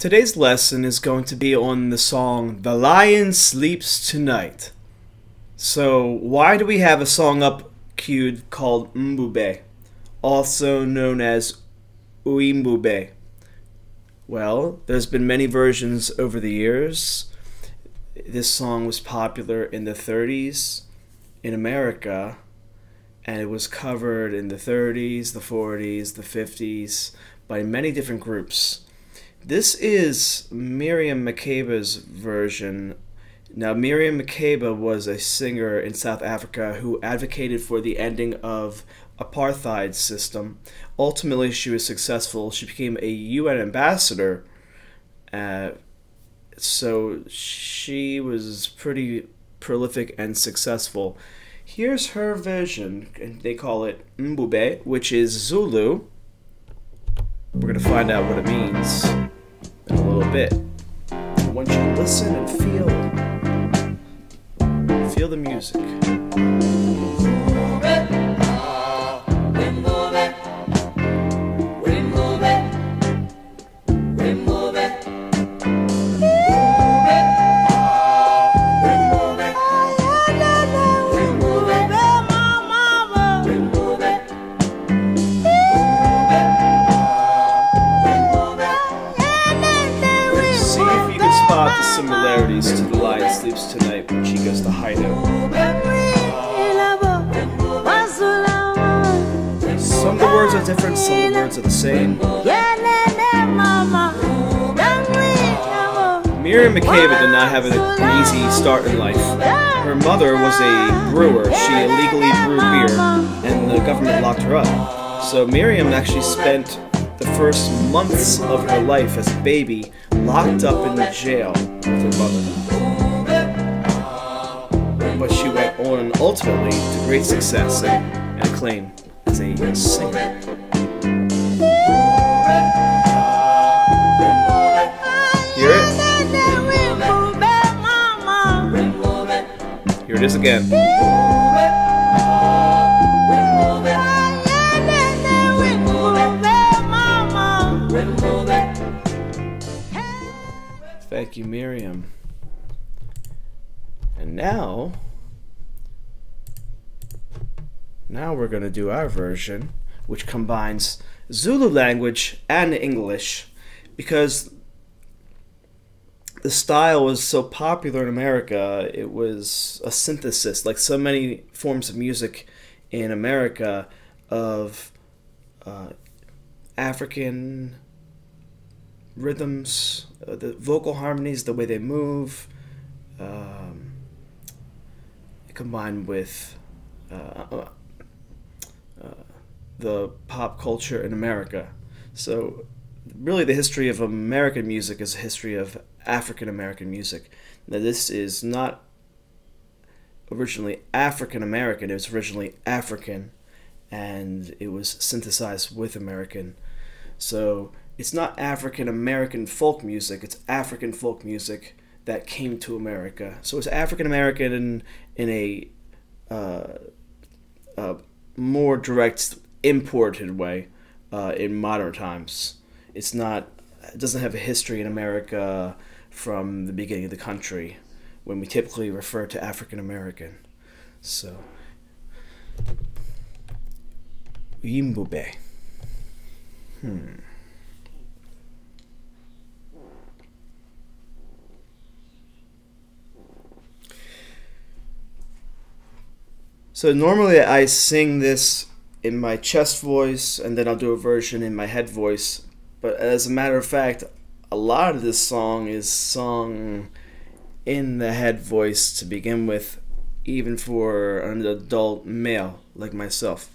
Today's lesson is going to be on the song The Lion Sleeps Tonight. So why do we have a song up queued called Mbube, also known as Uyimbube? Well, there's been many versions over the years. This song was popular in the 30s in America, and it was covered in the 30s, the 40s, the 50s by many different groups. This is Miriam Makeba's version. Now, Miriam Makeba was a singer in South Africa who advocated for the ending of apartheid system. Ultimately, she was successful. She became a UN ambassador. So she was pretty prolific and successful. Here's her version, and they call it Mbube, which is Zulu. We're going to find out what it means in a little bit. I want you to listen and feel the music. Similarities to The Lion Sleeps Tonight when she goes to high note. Some of the words are different, some of the words are the same. Miriam Makeba did not have an easy start in life. Her mother was a brewer. She illegally brewed beer, and the government locked her up. So Miriam actually spent the first months of her life as a baby locked up in the jail with her mother. But she went on ultimately to great success and acclaim as a singer. Hear it? Here it is again. Thank you, Miriam. And now we're going to do our version, which combines Zulu language and English, because the style was so popular in America. It was a synthesis, like so many forms of music in America, of African rhythms, the vocal harmonies, the way they move, combined with the pop culture in America. So really the history of American music is a history of African-American music. Now this is not originally African-American, it was originally African, and it was synthesized with American. So it's not African-American folk music, it's African folk music that came to America. So it's African-American in a more direct, imported way in modern times. It doesn't have a history in America from the beginning of the country, when we typically refer to African-American. So, Uyimbube. So normally I sing this in my chest voice, and then I'll do a version in my head voice. But as a matter of fact, a lot of this song is sung in the head voice to begin with, even for an adult male like myself.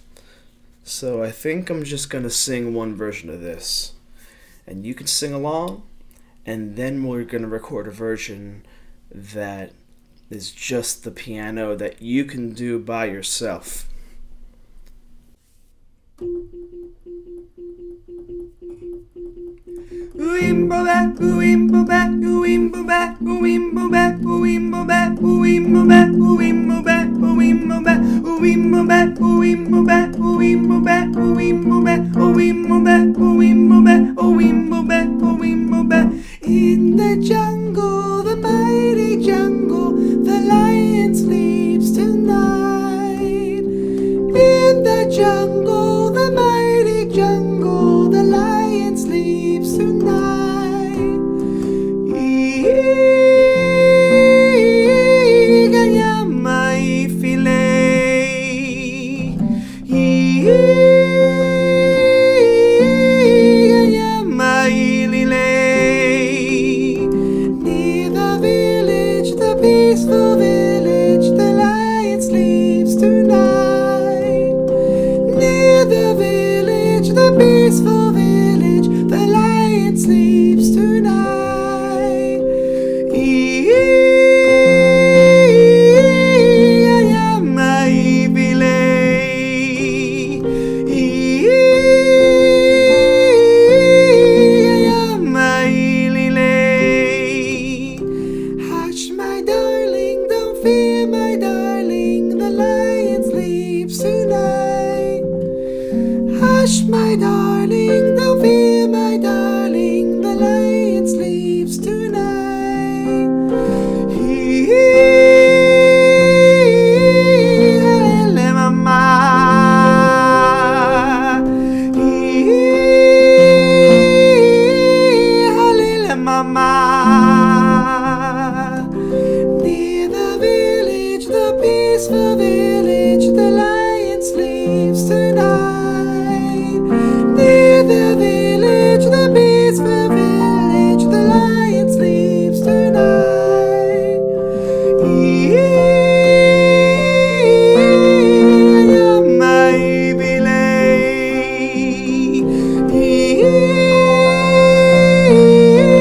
So I think I'm just going to sing one version of this, and you can sing along, and then we're going to record a version that is just the piano that you can do by yourself. Uyimbube, uyimbube, uyimbube, uyimbube, uyimbube, uyimbube, uyimbube, uyimbube, uyimbube, uyimbube, uyimbube, uyimbube, uyimbube, uyimbube, uyimbube, uyimbube. peaceful village, the lion sleeps tonight. Ingonyama, Ifile. Ingonyama, Ifile. Hush, my darling, don't fear, my darling, the lion sleeps tonight. Hush, my darling, don't fear, my darling, the lion sleeps tonight. Mama. Near the village, the peaceful village, the lion sleeps tonight. Near the village, the peaceful village, the lion sleeps tonight. Ingonyama, Ifile.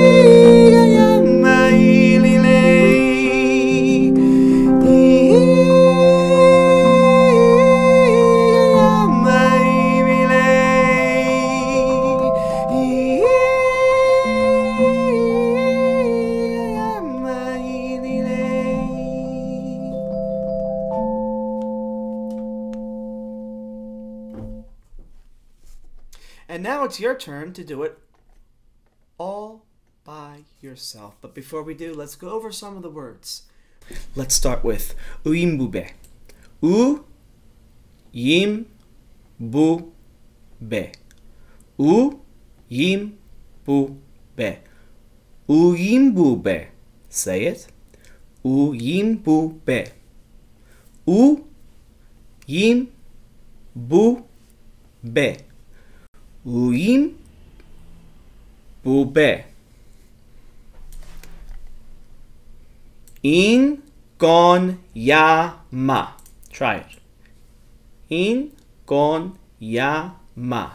Ingonyama, Ifile. Ingonyama, Ifile. Ingonyama, Ifile. And now it's your turn to do it all by yourself. But before we do, let's go over some of the words. Let's start with Uyimbube. U-yim-bu-be. U-yim-bu-be. Uyimbube. Say it. Uyimbube. U-yim-bu-be. Uyimbube. Ingonyama. Try it. Ingonyama.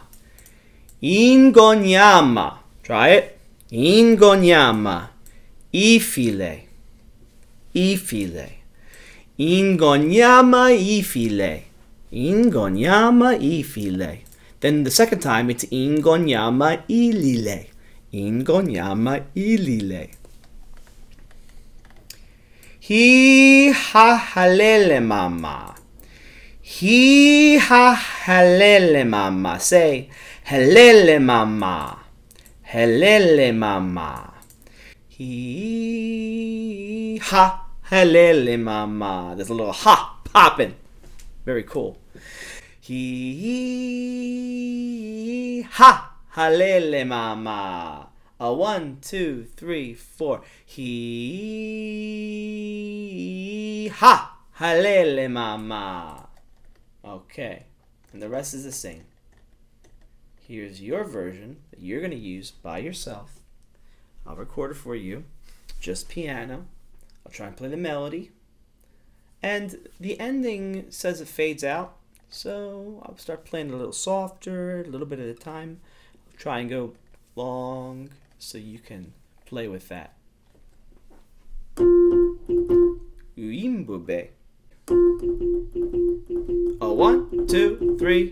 Ingonyama. Try it. Ingonyama. Ifile. Ifile. Ingonyama, Ifile. Ingonyama, Ifile. Then the second time it's Ingonyama, Ilile. Ingonyama, Ilile. He ha halele mama. He ha halele mama. Say halele mama. Halele mama. He ha halele mama. There's a little ha popping. Very cool. He ha halele mama. A 1, 2, 3, 4. He ha halele mama. Okay, and the rest is the same. Here's your version that you're gonna use by yourself. I'll record it for you, just piano. I'll try and play the melody, and the ending says it fades out. So I'll start playing a little softer, a little bit at a time. I'll try and go long so you can play with that. Uyimbube. 1, 2, 3.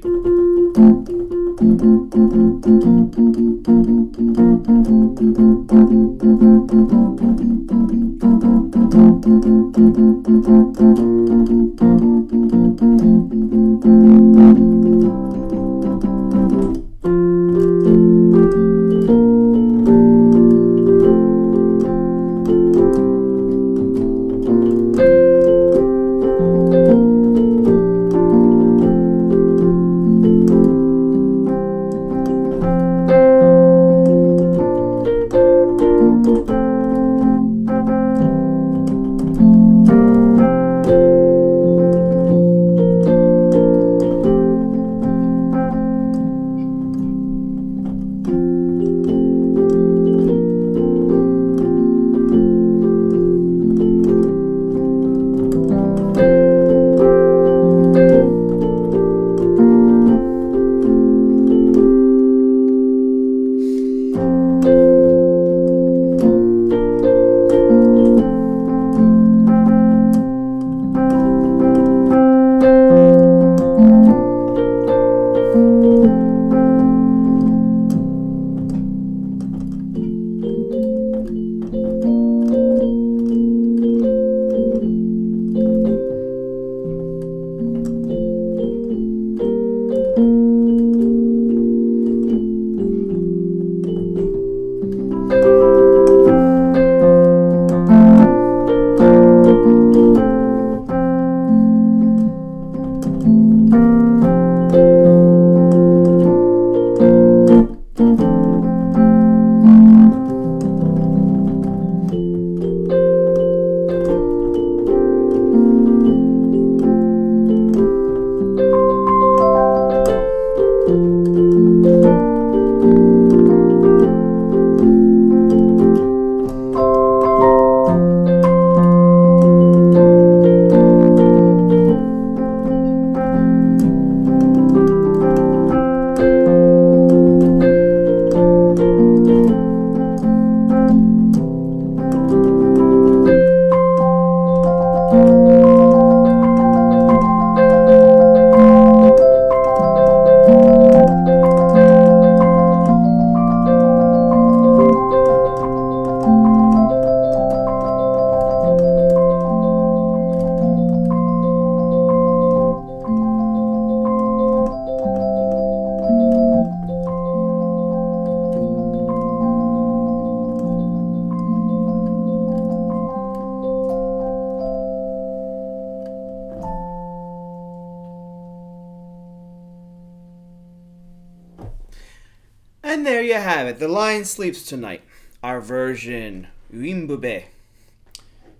And there you have it. The Lion Sleeps Tonight. Our version, Uyimbube.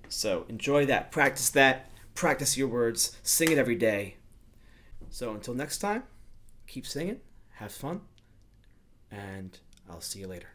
So enjoy that. Practice that. Practice your words. Sing it every day. So until next time, keep singing. Have fun. And I'll see you later.